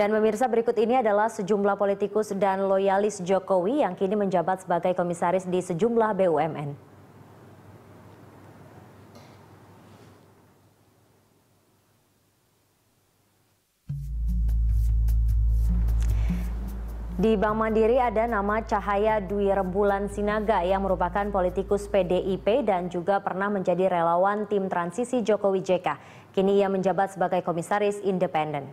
Dan pemirsa, berikut ini adalah sejumlah politikus dan loyalis Jokowi yang kini menjabat sebagai komisaris di sejumlah BUMN. Di Bank Mandiri ada nama Cahaya Dwi Rembulan Sinaga yang merupakan politikus PDIP dan juga pernah menjadi relawan tim transisi Jokowi JK. Kini ia menjabat sebagai komisaris independen.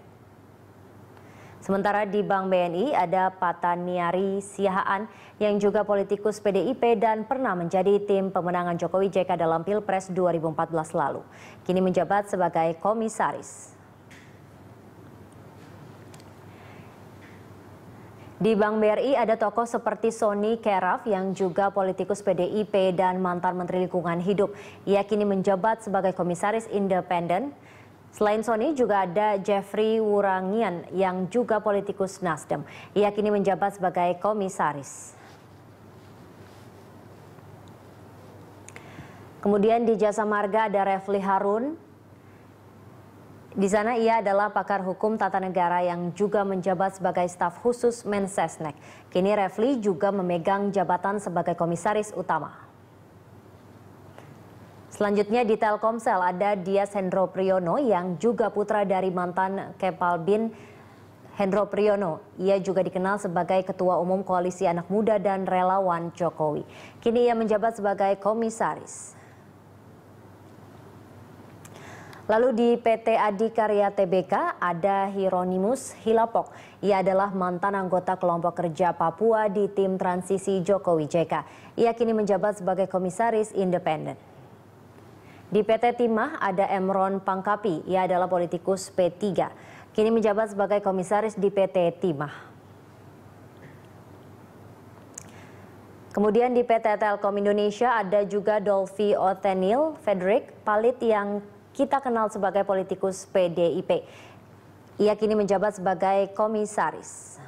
Sementara di Bank BNI ada Pataniari Siahaan yang juga politikus PDIP dan pernah menjadi tim pemenangan Jokowi JK dalam Pilpres 2014 lalu. Kini menjabat sebagai komisaris. Di Bank BRI ada tokoh seperti Sony Keraf yang juga politikus PDIP dan mantan Menteri Lingkungan Hidup. Ia kini menjabat sebagai komisaris independen. Selain Sony juga ada Jeffrey Wurangian yang juga politikus Nasdem. Ia kini menjabat sebagai komisaris. Kemudian di Jasa Marga ada Refli Harun. Di sana ia adalah pakar hukum tata negara yang juga menjabat sebagai staf khusus Mensesnek. Kini Refli juga memegang jabatan sebagai komisaris utama. Selanjutnya di Telkomsel ada Diaz Hendro Priyono yang juga putra dari mantan Kepalbin Hendro Priyono. Ia juga dikenal sebagai Ketua Umum Koalisi Anak Muda dan Relawan Jokowi. Kini ia menjabat sebagai komisaris. Lalu di PT Adikarya Tbk ada Hieronymus Hilapok. Ia adalah mantan anggota kelompok kerja Papua di tim transisi Jokowi JK. Ia kini menjabat sebagai komisaris independen. Di PT Timah ada Emron Pangkapi. Ia adalah politikus P3. Kini menjabat sebagai komisaris di PT Timah. Kemudian di PT Telkom Indonesia ada juga Dolphy Otenil, Frederik Palit yang kita kenal sebagai politikus PDIP. Ia kini menjabat sebagai komisaris.